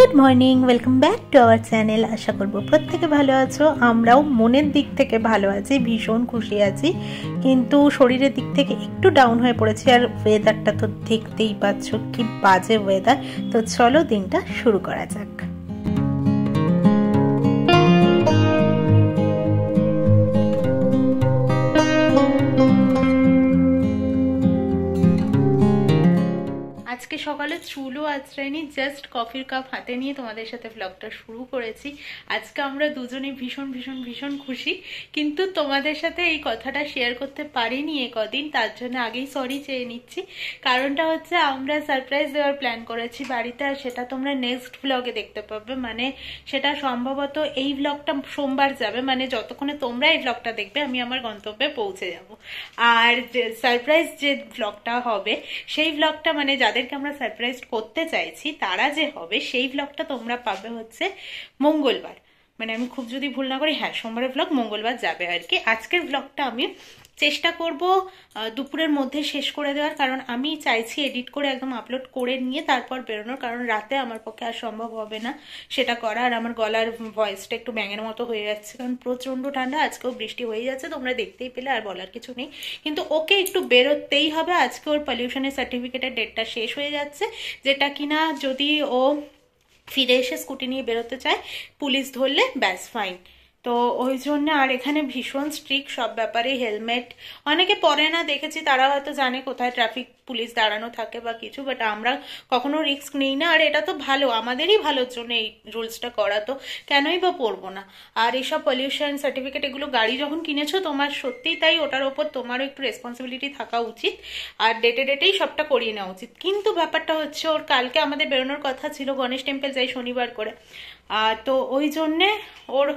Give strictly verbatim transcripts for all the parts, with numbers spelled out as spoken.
Good morning welcome back to our channel. आशा करब प्रत्येके भालो आछो। आमराओ मोनेर दिक थेके भालो आछि, भीषण खुशी आछि, किन्तु शरीरेर दिक थेके एकटु डाउन हये पड़ेछि। आर वेदारटा तो देखतेई पाच्छो कि बाजे वेदार। तो चलो दिनटा शुरू करा जाक। আজকে সকালে চুলও আছড়াইনি, জাস্ট কফির কাপ হাতে নিয়ে তোমাদের সাথে ব্লগটা শুরু করেছি। আজকে আমরা দুজনে ভীষণ ভীষণ ভীষণ খুশি, কিন্তু তোমাদের সাথে এই কথাটা শেয়ার করতে পারিনি একদিন, তার জন্য আগেই সরি চেয়ে নিচ্ছি। কারণটা হচ্ছে আমরা সারপ্রাইজ দেওয়ার প্ল্যান করেছি বাড়িতে, আর সেটা তোমরা নেক্সট ব্লগে দেখতে পাবে। মানে সেটা সম্ভবত এই ব্লগটা সোমবার যাবে, মানে যতক্ষণে তোমরা এই ব্লগটা দেখবে আমি আমার গন্তব্যে পৌঁছে যাব। আর সারপ্রাইজ যে ব্লগটা হবে সেই ব্লগটা, মানে যাদের আমরা সারপ্রাইজ করতে চাইছি তারা যে হবে সেই ব্লগটা তোমরা পাবে হচ্ছে মঙ্গলবার। মানে আমি খুব যদি ভুল না করি, হ্যাঁ সোমবারের ব্লগ মঙ্গলবার যাবে আর কি। আজকের ব্লগটা আমি চেষ্টা করব দুপুরের মধ্যে শেষ করে দেওয়ার, কারণ আমি চাইছি এডিট করে একদম আপলোড করে নিয়ে তারপর বেরোনোর, কারণ রাতে আমার পক্ষে আর সম্ভব হবে না সেটা করা। আর আমার গলার ভয়েসটা একটু ব্যাঙের মতো হয়ে যাচ্ছে, কারণ প্রচণ্ড ঠান্ডা। আজকেও বৃষ্টি হয়ে যাচ্ছে, তোমরা দেখতেই পেলে, আর বলার কিছু নেই। কিন্তু ওকে একটু বেরোতেই হবে। আজকে ওর পলিউশনের সার্টিফিকেটের ডেটটা শেষ হয়ে যাচ্ছে, যেটা কিনা যদি ও ফিরে এসে স্কুটি নিয়ে বেরোতে চায় পুলিশ ধরলে ব্যাস ফাইন। তো ওই জন্য আর এখানে ভীষণ স্ট্রিক্ট সব ব্যাপারে। হেলমেট অনেকে পরে না, দেখেছি তারা হয়তো জানে কোথায় ট্রাফিক পুলিশ দাঁড়ানো থাকে বা কিছু, বাট আমরা কখনো রিস্ক নিই না। আর এটা তো ভালো, আমাদেরই ভালোর জন্য এই রুলসটা করা, তো কেনই বা পরবো না। আর এইসব পলিউশন সার্টিফিকেট এগুলো গাড়ি যখন কিনেছো তোমার সত্যিই তাই, ওটার ওপর তোমারও একটু রেসপন্সিবিলিটি থাকা উচিত, আর ডেটে ডেটেই সবটা করিয়ে নেওয়া উচিত। কিন্তু ব্যাপারটা হচ্ছে ওর কালকে আমাদের বেরোনোর কথা ছিল, গণেশ টেম্পল যাই শনিবার করে, আর তো ওই জন্যে ওর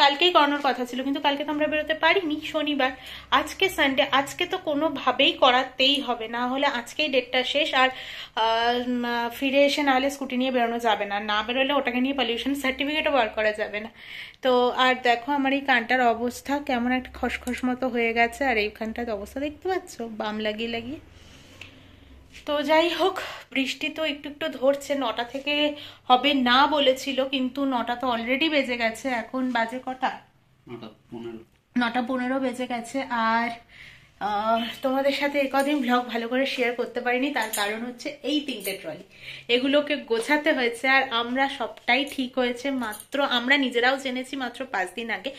কালকেই করানোর কথা ছিল, কিন্তু কালকে তো আমরা বেরোতে পারিনি শনিবার। আজকে সানডে, আজকে তো কোনোভাবেই করাতেই হবে, না হলে আজকেই ডেটটা শেষ। আর ফিরে এসে নাহলে স্কুটি নিয়ে বেরোনো যাবে না, না বেরোলে ওটাকে নিয়ে পলিউশন সার্টিফিকেটও বার করা যাবে না। তো আর দেখো আমার এই কানটার অবস্থা কেমন একটা খসখস মতো হয়ে গেছে, আর এইখানটার অবস্থা দেখতে পাচ্ছ বাম লাগিয়ে লাগিয়ে। তো যাই হোক, বৃষ্টি তো একটু একটু ধরছে, নটা থেকে হবে না বলেছিল, কিন্তু নটা তো অলরেডি বেজে গেছে। এখন বাজে কটা? নটা পনেরো বেজে গেছে। আর তোমাদের সাথে একদিন ব্লগ ভালো করে শেয়ার করতে পারিনি, তার কারণ হচ্ছে এই তিনটে ট্রলি, এগুলোকে গোছাতে হয়েছে। আর আমরা সবটাই ঠিক হয়েছে মাত্র, আমরা নিজেরাও জেনেছি মাত্র পাঁচ দিন আগে।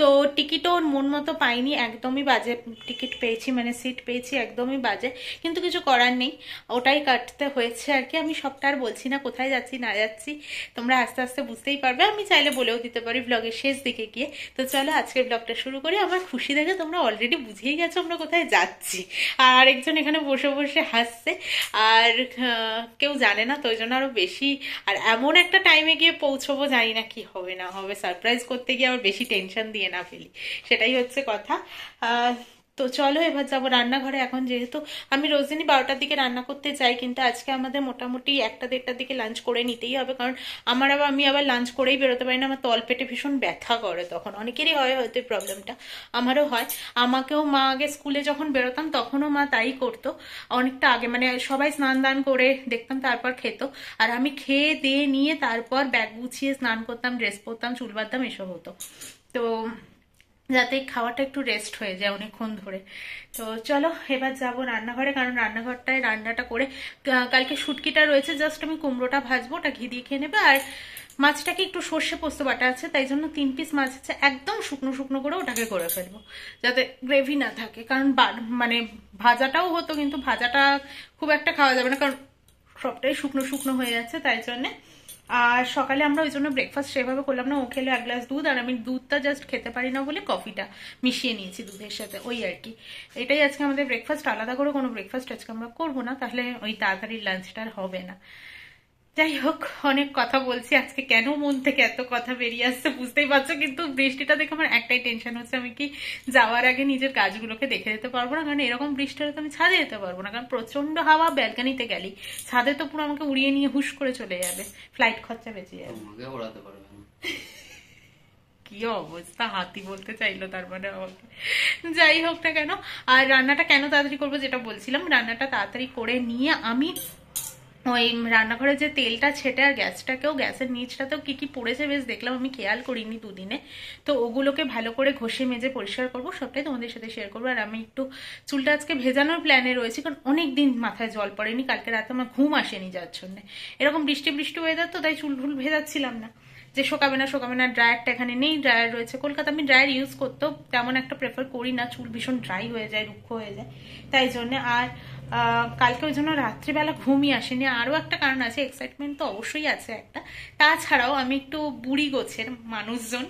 তো টিকিটও মন মতো পাইনি, একদমই বাজে টিকিট পেয়েছি, মানে সিট পেয়েছি একদমই বাজে, কিন্তু কিছু করার নেই, ওটাই কাটতে হয়েছে আর কি। আমি সবটা আর বলছি না কোথায় যাচ্ছি না যাচ্ছি, তোমরা আস্তে আস্তে বুঝতেই পারবে, আমি চাইলে বলেও দিতে পারি ব্লগের শেষ দিকে গিয়ে। তো চলো আজকের ব্লগটা শুরু করি। আমার খুশি দেখে তোমরা অলরেডি বুঝেই গেছো আমরা কোথায় যাচ্ছি। আর একজন এখানে বসে বসে হাসছে, আর কেউ জানে না তো ওই জন্য আরো বেশি। আর এমন একটা টাইমে গিয়ে পৌঁছবো, জানি না কি হবে না হবে, সারপ্রাইজ করতে গিয়ে আবার বেশি টেনশন দিয়ে না ফেলি, সেটাই হচ্ছে কথা। তো চলো এবার যাবো রান্নাঘরে। এখন যেহেতু আমি রোজ দিনই বারোটার দিকে রান্না করতে চাই, কিন্তু আজকে আমাদের মোটামুটি একটা দেড়টার দিকে লাঞ্চ করে নিতেই হবে, কারণ আমার আবার আমি আবার লাঞ্চ করেই বেরোতে পারি না, আমার তল পেটে ভীষণ ব্যথা করে তখন। অনেকেরই হয় হয়তো এই প্রবলেমটা, আমারও হয়। আমাকেও মা আগে স্কুলে যখন বেরোতাম তখনও মা তাই করতো, অনেকটা আগে, মানে সবাই স্নান দান করে দেখতাম তারপর খেত, আর আমি খেয়ে দিয়ে নিয়ে তারপর ব্যাগ গুছিয়ে স্নান করতাম, ড্রেস পরতাম, চুল বাঁধতাম, এসব হতো। তো যাতে খাওয়াটা একটু রেস্ট হয়ে যায় অনেকক্ষণ ধরে। তো চলো এবার যাবো রান্নাঘরে, কারণ রান্নাঘরটায় রান্নাটা করে, কালকে শুটকিটা রয়েছে, জাস্ট আমি কুমড়োটা ভাজবো, ওটা ঘি দিয়ে খেয়ে নেবে। আর মাছটাকে একটু সর্ষে পোস্ত বাটা আছে, তাই জন্য তিন পিস মাছ আছে, একদম শুকনো শুকনো করে ওটাকে করে ফেলবো যাতে গ্রেভি না থাকে, কারণ মানে ভাজাটাও হতো, কিন্তু ভাজাটা খুব একটা খাওয়া যাবে না, কারণ সবটাই শুকনো শুকনো হয়ে যাচ্ছে তাই জন্যে। আর সকালে আমরা ওই জন্য ব্রেকফাস্ট সেভাবে করলাম না, ও খেলো এক গ্লাস দুধ, আর আমি দুধটা জাস্ট খেতে পারি না বলে কফিটা মিশিয়ে নিয়েছি দুধের সাথে, ওই আর কি। এটাই আজকে আমাদের ব্রেকফাস্ট, আলাদা করে কোনো ব্রেকফাস্ট আজকে আমরা করবো না, তাহলে ওই তাড়াতাড়ি লাঞ্চটা হবে না। যাই হোক, অনেক কথা বলছি আজকে, কেন মন থেকে এত কথা বেরিয়ে আসছে বুঝতেই পারছো, কিন্তু বৃষ্টিটা দেখে আমার একটাই টেনশন হচ্ছে আমি কি যাওয়ার আগে নিজের গাছগুলোকে দেখে যেতে পারবো না, কারণ এরকম বৃষ্টিটা তো আমি ছাদে যেতে পারবো না, কারণ প্রচন্ড হাওয়া। ব্যালকানিতে গেলি ছাদে তো পুরো আমাকে উড়িয়ে নিয়ে হুশ করে চলে যাবে, ফ্লাইট খরচা বেঁচে যাবে। কি অবস্থা, হাতি বলতে চাইলো তার মানে আমাকে। যাই হোক না কেন, আর রান্নাটা কেন তাড়াতাড়ি করবো যেটা বলছিলাম, রান্নাটা তাড়াতাড়ি করে নিয়ে আমি ওই রান্নাঘরে যে তেলটা ছেটে আর গ্যাসটাকেও গ্যাসের নিচটাতেও কি কি পড়েছে বেশ দেখলাম, আমি খেয়াল করিনি দুদিনে। তো ওগুলোকে ভালো করে ঘষে মেজে পরিষ্কার করবো, সবটাই তোমাদের সাথে শেয়ার করবো। আর আমি একটু চুলটা আজকে ভেজানোর প্ল্যানে রয়েছি, কারণ অনেকদিন মাথায় জল পড়েনি, কালকে রাতে আমার ঘুম আসেনি যার জন্য। এরকম বৃষ্টি বৃষ্টি ওয়েদার তো, তাই চুল ঢুল ভেজাচ্ছিলাম না, যে শোকাবে না শোকাবে না। ড্রায়ারটা এখানে নেই, ড্রায়ার রয়েছে কলকাতা। আমি ড্রায়ার ইউজ করতেও তেমন একটা প্রেফার করি না, চুল ভীষণ ড্রাই হয়ে যায়, রুক্ষ হয়ে যায়, তাই জন্য। আর কালকে ওই জন্য রাত্রিবেলা ঘুমই আসেনি। আরও একটা কারণ আছে, এক্সাইটমেন্ট তো অবশ্যই আছে একটা, তাছাড়াও আমি একটু বুড়ি গোছের মানুষজন,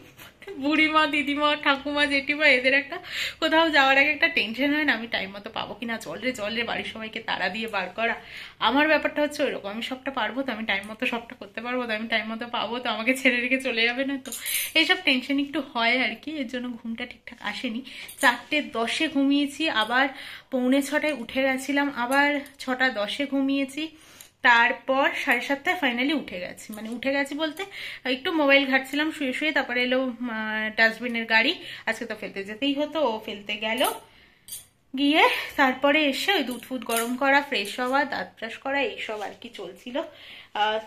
বুড়িমা, দিদিমা, ঠাকুমা, জেঠিমা, এদের একটা কোথাও যাওয়ার আগে একটা টেনশন হয় না, আমি টাইম মতো পাবো কিনা, জল রে জল রে বাড়ির সবাইকে তাড়া দিয়ে বার করা। আমার ব্যাপারটা হচ্ছে ওইরকম, আমি সবটা পারবো তো, আমি টাইম মতো সবটা করতে পারবো তো, আমি টাইম মতো পাবো তো, আমাকে ছেড়ে রেখে চলে যাবে না তো, এইসব টেনশন একটু হয় আর কি। এর জন্য ঘুমটা ঠিকঠাক আসেনি। চারটে দশে ঘুমিয়েছি, আবার পৌনে ছটায় উঠে গেছিলাম, আবার ছটা দশে ঘুমিয়েছি, তারপর সাড়ে সাতটায় ফাইনালি উঠে গেছি। মানে উঠে গেছি বলতে একটু মোবাইল ঘাটছিলাম শুয়ে শুয়ে, তারপরে এলো ডাস্টবিনের গাড়ি, আজকে তো ফেলতে যেতেই হতো, ও ফেলতে গেল, গিয়ে তারপরে এসে ওই দুধ ফুট গরম করা, ফ্রেশ হওয়া, দাঁত ব্রাশ করা, এইসব আর কি চলছিল।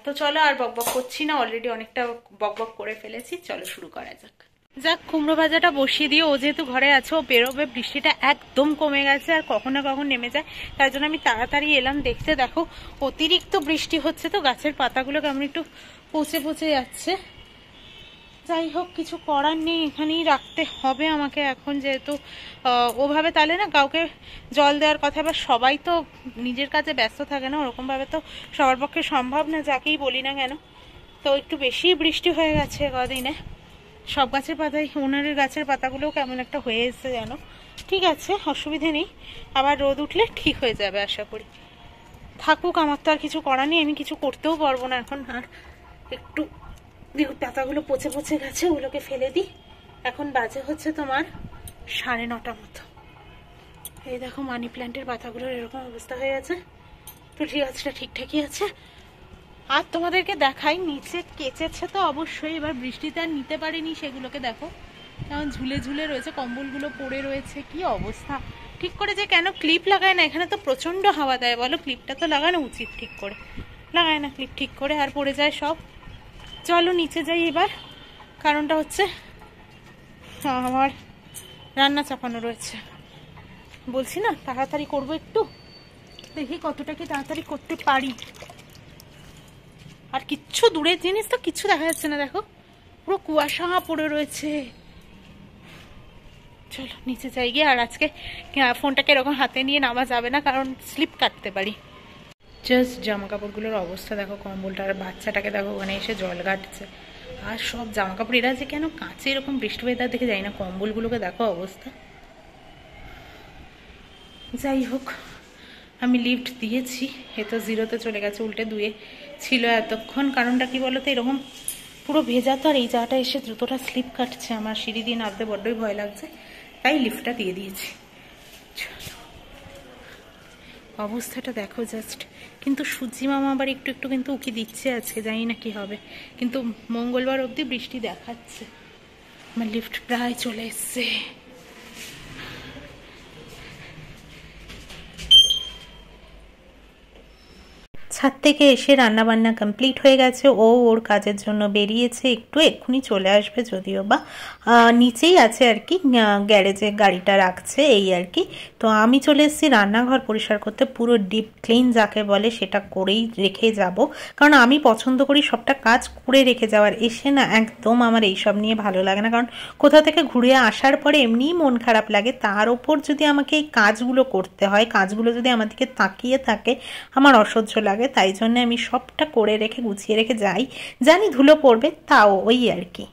তো চলো আর বকবক করছি না, অলরেডি অনেকটা বকবক করে ফেলেছি, চলো শুরু করা যাক। যাক, কুমড়ো ভাজাটা বসিয়ে দিয়ে, ও যেহেতু ঘরে আছে, ও বেরোবে, বৃষ্টিটা একদম কমে গেছে আর কখন না কখন নেমে যায়, তার জন্য আমি তাড়াতাড়ি এলাম দেখতে। দেখো অতিরিক্ত বৃষ্টি হচ্ছে তো গাছের পাতাগুলো কেমন একটু পচে পচে যাচ্ছে। যাই হোক, কিছু করার নেই, এখানেই রাখতে হবে আমাকে এখন, যেহেতু ওভাবে তাহলে না কাউকে জল দেওয়ার কথা, বা সবাই তো নিজের কাজে ব্যস্ত থাকে না, ওরকমভাবে তো সবার পক্ষে সম্ভব না, যাকেই বলি না কেন। তো একটু বেশি বৃষ্টি হয়ে গেছে কদিনে, সব গাছের পাতায়, ওনারের গাছের পাতাগুলোও কেমন একটা হয়ে এসেছে যেন। ঠিক আছে, অসুবিধে নেই, আবার রোদ উঠলে ঠিক হয়ে যাবে আশা করি। থাকুক, আমার তো আর কিছু করার নেই, আমি কিছু করতেও পারবো না এখন। আর একটু পাতাগুলো পচে পচে গেছে, ওগুলোকে ফেলে দিই। এখন বাজে হচ্ছে তোমার সাড়ে নটা মতো। এই দেখো মানি প্ল্যান্টের পাতাগুলোর এরকম অবস্থা হয়ে গেছে, তুলসী গাছটা ঠিকঠাকই আছে। আর তোমাদেরকে দেখাই, নিচে কেচেছে তো অবশ্যই, এবার বৃষ্টিতে আর নিতে পারিনি সেগুলোকে। দেখো কেমন ঝুলে ঝুলে রয়েছে, কম্বলগুলো পড়ে রয়েছে, কি অবস্থা। ঠিক করে যে কেন ক্লিপ লাগায় না, এখানে তো প্রচণ্ড হাওয়া দেয় বলো, ক্লিপটা তো লাগানো উচিত, ঠিক করে লাগায় না ক্লিপ ঠিক করে, আর পড়ে যায় সব। চলো নিচে যাই এবার, কারণটা হচ্ছে আমার রান্না চাপানো রয়েছে, বলছি না তাড়াতাড়ি করবো একটু, দেখি কতটা কি তাড়াতাড়ি করতে পারি। আর কিচ্ছু দূরের জিনিস তো কিচ্ছু দেখা যাচ্ছে না, দেখো পুরো কুয়াশা পড়ে রয়েছে। চলো নিচে যাই গিয়ে। আর আজকে ফোনটাকে এরকম হাতে নিয়ে নামা যাবে না, কারণ স্লিপ কাটতে পারি। জাস্ট জামা কাপড়গুলোর অবস্থা দেখো, কম্বলটা, আর বাচ্চাটাকে দেখো ওখানে এসে জল ঘাটছে, আর সব জামা কাপড়। এরা যে কেন কাঁচে এরকম বৃষ্টি বেদার দেখে যাই না, কম্বলগুলোকে দেখো অবস্থা। যাই হোক, আমি লিফট দিয়েছি, এ তো জিরোতে চলে গেছে, উল্টে দুয়ে ছিল এতক্ষণ। কারণটা কি বলতো, এরকম পুরো ভেজা তো, আর এই জায়গাটা এসে জুতোটা স্লিপ কাটছে আমার, সিঁড়ি দিয়ে নামতে বড্ডই ভয় লাগছে, তাই লিফটটা দিয়ে দিয়েছি। অবস্থাটা দেখো জাস্ট। কিন্তু সূর্যি মামা আবার একটু একটু কিন্তু উকি দিচ্ছে আজকে, জানি না কি হবে, কিন্তু মঙ্গলবার অবধি বৃষ্টি দেখাচ্ছে। আমার লিফট প্রায় চলে এসছে। ছাদ থেকে এসে রান্নাবান্না কমপ্লিট হয়ে গেছে, ও ওর কাজের জন্য বেরিয়েছে, একটু এক্ষুনি চলে আসবে, যদিও বা নিচেই আছে আর কি, গ্যারেজে গাড়িটা রাখছে এই আর কি। তো আমি চলে এসেছি রান্নাঘর পরিষ্কার করতে, পুরো ডিপ ক্লিন যাকে বলে সেটা করেই রেখে যাব, কারণ আমি পছন্দ করি সবটা কাজ করে রেখে যাওয়ার। এসে না একদম আমার এইসব নিয়ে ভালো লাগে না, কারণ কোথা থেকে ঘুরে আসার পরে এমনিই মন খারাপ লাগে, তার ওপর যদি আমাকে এই কাজগুলো করতে হয়, কাজগুলো যদি আমার দিকে তাকিয়ে থাকে, আমার অসহ্য লাগে। তাই জন্য আমি সবটা করে রেখে গুছিয়ে রেখে যাই, জানি ধুলো পড়বে, তাও ওই আর কি।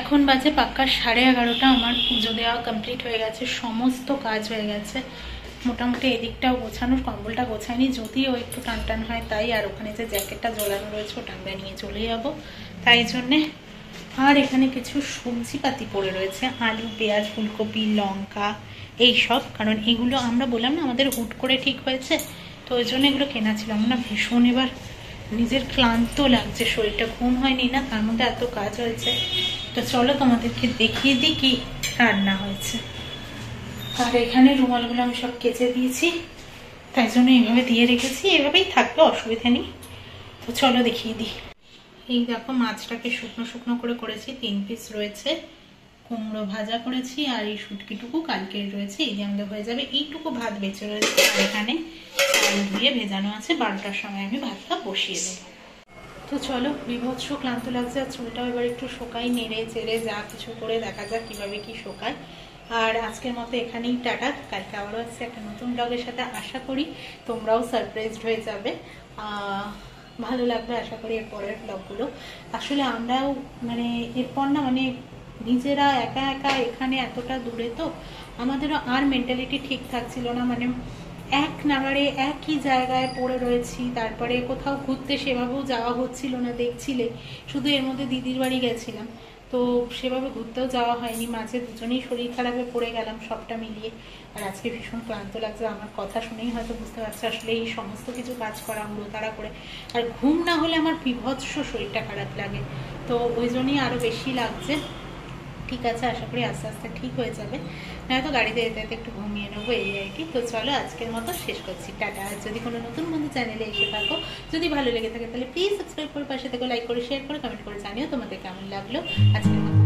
এখন বাজে পাক্কা সাড়ে এগারোটা। আমার পুজো দেওয়া কমপ্লিট হয়ে গেছে, সমস্ত কাজ হয়ে গেছে মোটামুটি। এদিকটাও গোছানো, কম্বলটা গোছায়নি, যদিও একটু টান টান হয় তাই, আর ওখানে যে জ্যাকেটটা জোলানো রয়েছে ওটা আমরা নিয়ে চলে যাবো তাই জন্যে। আর এখানে কিছু সবজিপাতি পড়ে রয়েছে, আলু, পেঁয়াজ, ফুলকপি, লঙ্কা এইসব, কারণ এগুলো আমরা বললাম না আমাদের হুট করে ঠিক হয়েছে, তো ওই জন্য এগুলো কেনা ছিল। আমার না ভীষণ এবার নিজের ক্লান্ত লাগছে, শরীরটা ঘুম হয়নি না, তার মধ্যে এত কাজ হয়েছে। তো চলো তোমাদেরকে দেখিয়ে দিই কি রান্না হয়েছে। আর এখানে রুমালগুলো আমি সব কেচে দিয়েছি, তাই জন্য এইভাবে দিয়ে রেখেছি, এভাবেই থাকবে, অসুবিধা নেই। तो चलो देखिए दी ये देखो माछटाके शुकनो शुकनो करे करेছি तीन पिस रয়েছে कुमड़ो भाजा करेছি আর এই শুটকিটুকু কালকের রয়েছে এই যে আমাদের হয়ে যাবে এইটুকু ভাত বেঁচে রয়েছে আর এখানে চাল দিয়ে ভেজানো আছে বারোটার সময় আমি ভাতটা বসিয়ে দেব तो चलो বিভৎস ক্লান্ত লাগছে আর চুলটাও এবার একটু শুকাই নেড়ে চেড়ে যা কিছু করে দেখা যাক কিভাবে কি শুকায় और आजकल मत एखने ही टाटा कल के आबार एक नतून ब्लगर साथे आशा करी तुम्हराओ सरप्राइज हो जाबे भालो लागबे आशा करी एरपर ब्लगगुलो आसले आमराओ माने एरपर ना माने निजेरा एका एका एखाने एतटा दूरे तो आमादेरो आर मेंटालिटी ठीक थाकछिलो ना माने एक नागारे एक ही जगह पड़े रही तरह कोथाओ घुरते सेभाबेओ जावा होच्छिलो ना देखछिले शुधु एर मध्य दिदिर बाड़ी गेछिलाम तो से भाव घूरते जावा है माझे दूजने शरीर खराबे पड़े गलम सबटा मिलिए और आज के भीषण क्लांत लागছে আমার কথা শুনেই হয়তো বুঝতে পারছো আসলে এই সমস্ত কিছু কাজ করা তাড়া করে আর ঘুম না হলে আমার বিভৎস শরীরটা খারাপ লাগে তো ওইজন্যই আরো বেশি লাগছে ঠিক আছে আশা করি আস্তে আস্তে ঠিক হয়ে যাবে নয়তো গাড়িতে যেতে যেতে একটু ঘুমিয়ে নেব এই আর কি তো চলো আজকের মতো শেষ করছি টাটা আর যদি কোনো নতুন বন্ধু চ্যানেলে এসে থাকো যদি ভালো লেগে থাকে তাহলে প্লিজ সাবস্ক্রাইব করে পাশে থেকে লাইক করে শেয়ার করে কমেন্ট করে জানিও তোমাদের কেমন লাগলো আজকের মতো।